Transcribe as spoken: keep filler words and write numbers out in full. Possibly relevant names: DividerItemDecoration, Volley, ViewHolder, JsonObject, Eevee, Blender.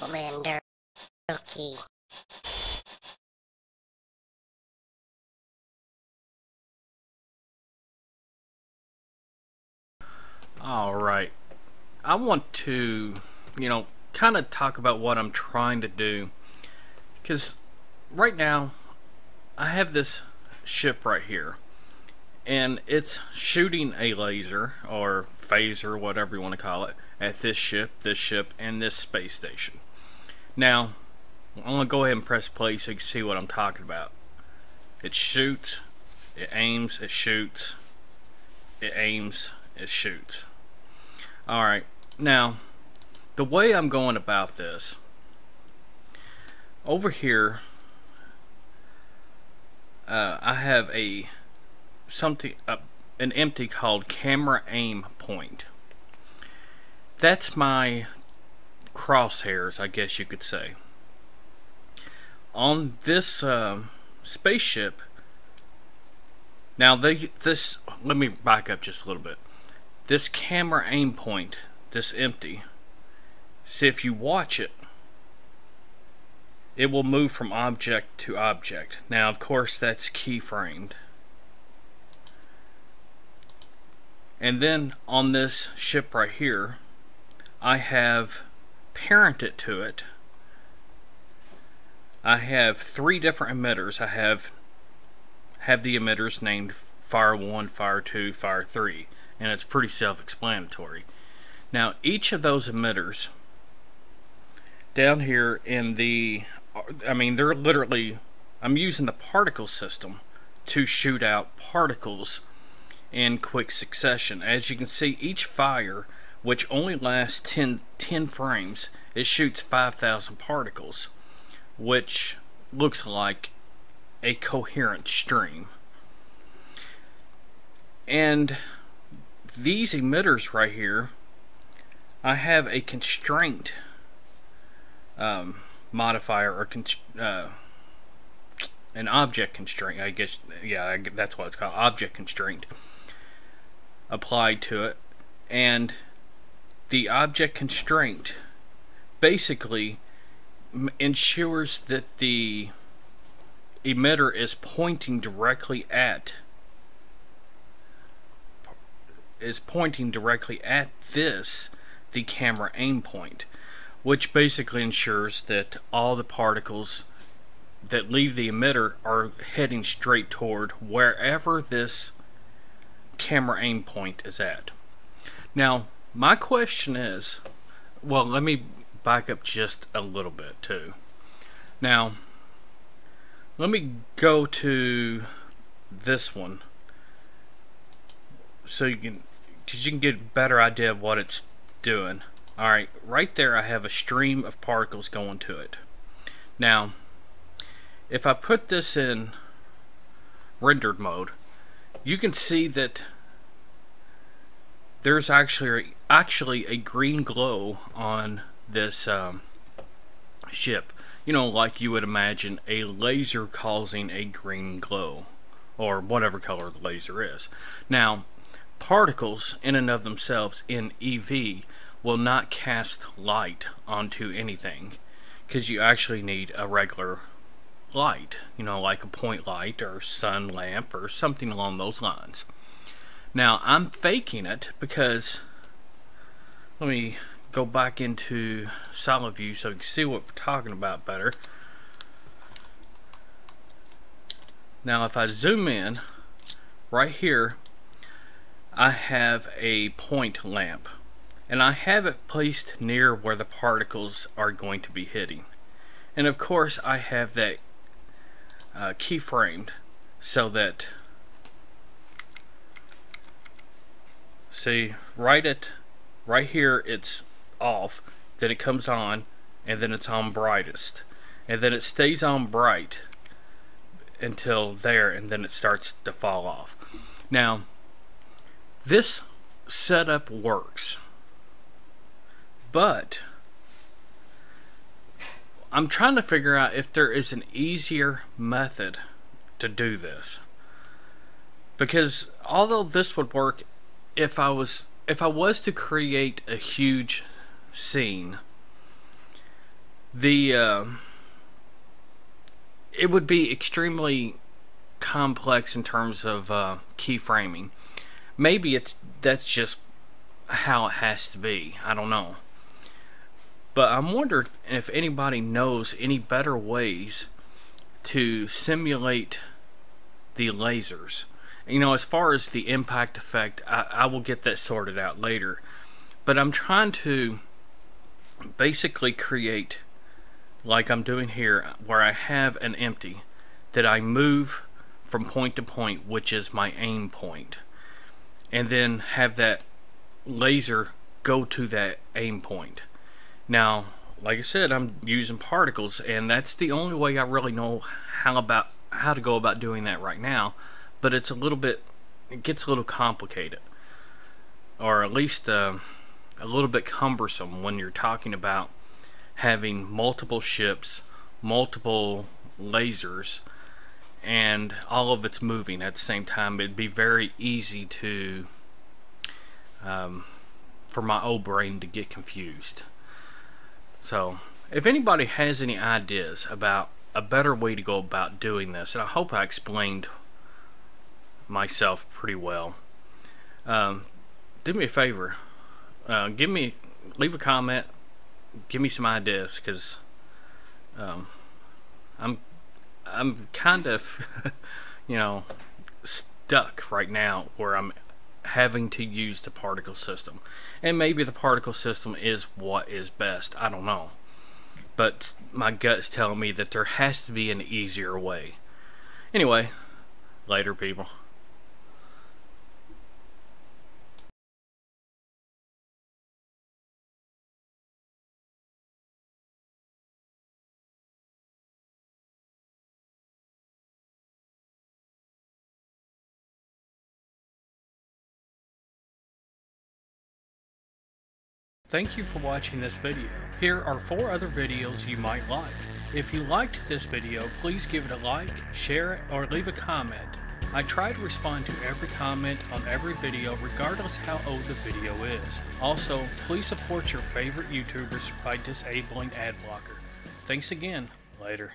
Blender cookie. All right, I want to, you know, kind of talk about what I'm trying to do, because right now I have this ship right here, and it's shooting a laser or phaser, whatever you want to call it, at this ship, this ship, and this space station. Now, I'm going to go ahead and press play so you can see what I'm talking about. It shoots, it aims, it shoots, it aims, it shoots. Alright, now, the way I'm going about this, over here, uh, I have a something uh, an empty called camera aim point. That's my crosshairs, I guess you could say. On this um, spaceship, now they, this, let me back up just a little bit. This camera aim point, this empty, see if you watch it, it will move from object to object. Now of course that's keyframed. And then on this ship right here, I have parented to it. I have three different emitters. I have have the emitters named Fire one, Fire two, Fire three, and it's pretty self-explanatory. Now each of those emitters down here in the, I mean they're literally, I'm using the particle system to shoot out particles in quick succession. As you can see, each fire, which only lasts ten, ten frames, it shoots five thousand particles, which looks like a coherent stream. And these emitters right here, I have a constraint um, modifier, or const uh, an object constraint, I guess, yeah, that's what it's called, object constraint, applied to it. And the object constraint basically ensures that the emitter is pointing directly at is pointing directly at this, the camera aim point, which basically ensures that all the particles that leave the emitter are heading straight toward wherever this camera aim point is at. Now my question is, well, let me back up just a little bit too. Now let me go to this one so you can, because you can get a better idea of what it's doing. Alright, right there I have a stream of particles going to it. Now if I put this in rendered mode, you can see that there's actually actually a green glow on this um, ship, you know, like you would imagine a laser causing a green glow, or whatever color the laser is. Now particles in and of themselves in Eevee will not cast light onto anything, because you actually need a regular light, you know, like a point light or sun lamp or something along those lines. Now I'm faking it, because let me go back into solid view so you can see what we're talking about better. Now if I zoom in right here, I have a point lamp, and I have it placed near where the particles are going to be hitting, and of course I have that uh, keyframed so that, see, right at right here it's off, then it comes on, and then it's on brightest, and then it stays on bright until there, and then it starts to fall off. Now this setup works, but I'm trying to figure out if there is an easier method to do this, because although this would work if I was if I was to create a huge scene, the uh, it would be extremely complex in terms of uh, keyframing. Maybe it's that's just how it has to be. I don't know. But I'm wondering if anybody knows any better ways to simulate the lasers. You know, as far as the impact effect, I, I will get that sorted out later. But I'm trying to basically create, like I'm doing here, where I have an empty that I move from point to point, which is my aim point, and then have that laser go to that aim point. Now, like I said, I'm using particles, and that's the only way I really know how about how to go about doing that right now. But it's a little bit, it gets a little complicated, or at least uh, a little bit cumbersome when you're talking about having multiple ships, multiple lasers, and all of it's moving at the same time. It'd be very easy to um, for my old brain to get confused. So if anybody has any ideas about a better way to go about doing this, and I hope I explained myself pretty well, um, do me a favor, uh, give me leave a comment, give me some ideas, because um, I'm I'm kind of you know stuck right now where I'm having to use the particle system, and maybe the particle system is what is best. I don't know, but my gut is telling me that there has to be an easier way. Anyway, later, people. Thank you for watching this video. Here are four other videos you might like. If you liked this video, please give it a like, share it, or leave a comment. I try to respond to every comment on every video regardless how old the video is. Also, please support your favorite YouTubers by disabling ad blocker. Thanks again. Later.